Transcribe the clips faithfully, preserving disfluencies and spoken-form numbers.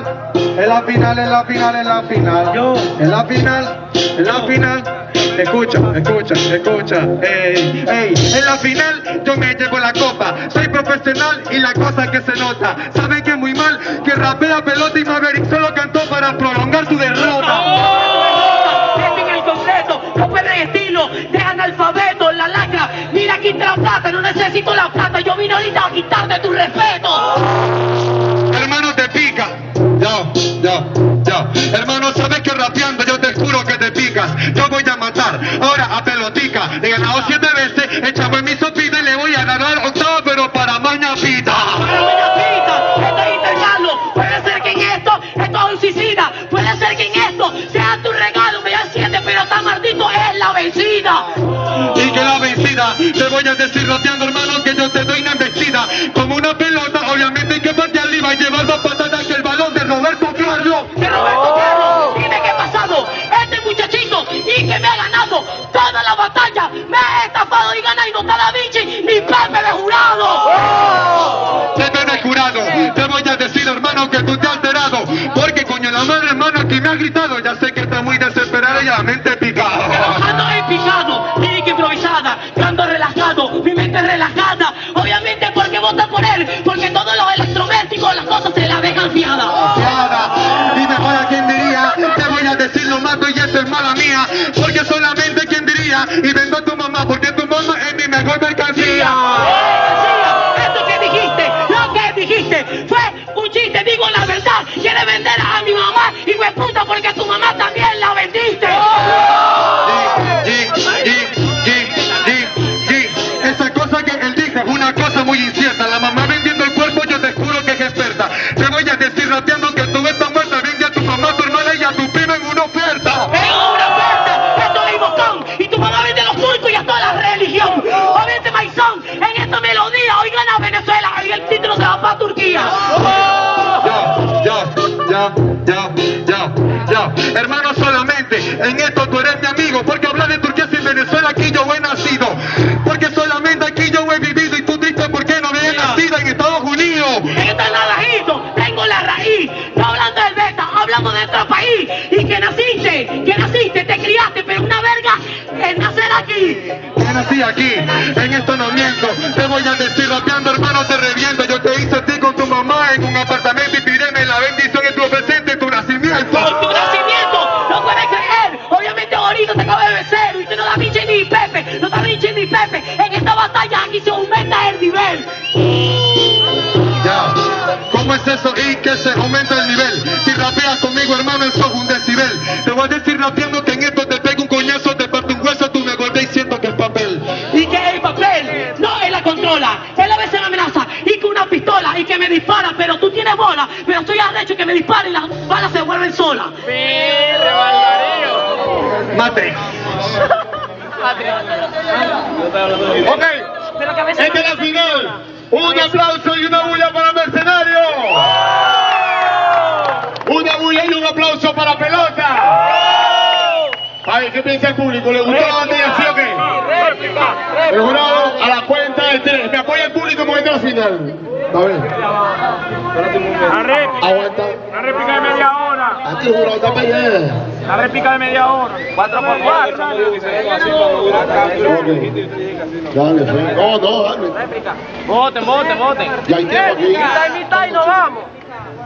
final, en la final, en la final, en la final. Yo. En la final, en la final. Escucha, escucha, escucha, ey, ey. En la final yo me llevo la copa. Soy profesional y la cosa que se nota. Saben que es muy mal que rapea Pelota y Maverick solo cantó para prolongar su derrota. ¡Oh! Sienten el concreto, no pierden estilo, dejan alfabeto en la lacra. Mira, quita la plata, no necesito la plata. Yo vine ahorita a quitarte tu respeto. ¡Oh! Hermano, te pica. Ya, ya, ya. Hermano, sabes que rapeando yo te juro que te picas. Yo voy a matar ahora a Pelotica. Le he ganado siete veces, el chavo en mi sopita y le voy a ganar octavo, pero para mañana pita. Para mañana pita, esto es intercalo. Puede ser que en esto, esto es un suicida. Puede ser que en esto sea tu regalo. Me da siete, pero tan maldito es la vencida. Y que la vencida, te voy a decir rateando, hermano, que yo te doy una embestida. Como una pelota, obviamente hay que partir arriba y llevar dos patadas que el balón de Roberto Carlos. De Roberto Carlos, dime qué ha pasado. Este muchachito y que me ha ganado toda la batalla, me ha estafado y gana y no está Da Vinci ni Pepe de Jurado. ¡Oh! Pepe de Jurado, te voy a decir, hermano, que tú te has alterado. Porque coño la madre, hermano, aquí me ha gritado. Ya sé que está muy desesperada y la mente picada. Trabajando en picado, lírica improvisada, canto relajado, mi mente relajada. Obviamente porque vota por él, porque todos los electrodomésticos las cosas se las dejan fiadas. ¡Oh! Y mejor a quien diría, te voy a decir lo mato y esto es mala mía. Porque solamente quien diría, y vendo a tu mamá, porque tu mamá es mi mejor mercancía. ¡Oh! Esto que dijiste, lo que dijiste, fue un chiste, digo la verdad. Quieres vender a mi mamá, y me puta, porque a tu mamá también la vendiste. ¡Oh! Esa cosa que él dice es una cosa muy incierta. La mamá vendiendo el cuerpo, yo te juro que es experta. Te voy a decir rapeando que tú estás muerta. Vende a tu mamá, a tu hermana y a tu prima en una oferta. En esta melodía hoy gana Venezuela y el título se va para Turquía. ¡Oh! Ya, ya, ya, ya, ya, ya. Hermano, solamente en esto tú eres mi amigo. Porque hablar de Turquía sin Venezuela, aquí yo he nacido. Porque solamente aquí yo he vivido. Y tú dices por qué no había nacido en Estados Unidos. En este navajito tengo la raíz. No hablando del beta, hablando de nuestro país. Y que naciste, que naciste, te criaste, pero una verga es nacer aquí. Nací aquí, en esto no miento. Te voy a decir rapeando, hermano, te reviento. Yo te hice a ti con tu mamá en un apartamento. Y pídeme la bendición en tu presente y tu nacimiento. Por tu nacimiento, no puedes creer. Obviamente ahorita te acabo de vencer. Y tú no Da Vinci ni Pepe, no Da Vinci ni Pepe. En esta batalla aquí se aumenta el nivel. Ya, ¿cómo es eso? Y que se aumenta el nivel. Si rapeas conmigo, hermano, eso es un decibel. Te voy a decir rapeando que en esto te pego un coñazo, te parto un hueso, tú me golpeas y siento que es papel. Y que el papel no él la controla, él a veces me amenaza y que una pistola y que me dispara, pero tú tienes bola, pero soy arrecho que me dispara y las balas se vuelven solas. Mate. Ok, esta es la final. Un aplauso y una bulla para Mercenario. Una bulla y un aplauso para Pelota. Ay, ¿qué piensa el público? ¿Le gustó la batalla, sí o qué? El jurado a la cuenta de tres. ¿Me apoya el público en el momento de la final? A ver. La réplica. Aguanta. La réplica de media hora. A ti, jurado, está peleada. La réplica de media hora. Cuatro por cuatro. Dale, no, no, dale. Réplica. Voten, voten, voten. Ya hay tiempo aquí. Mitad y mitad y nos vamos.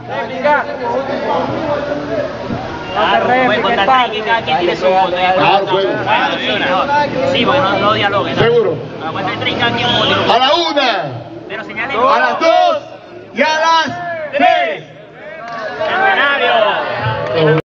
Réplica. Claro, pueden contratar que cada quien tiene su voto. Claro, pueden. Sí, porque no dialoguen. Seguro. A la una. Pero señalen. A las dos.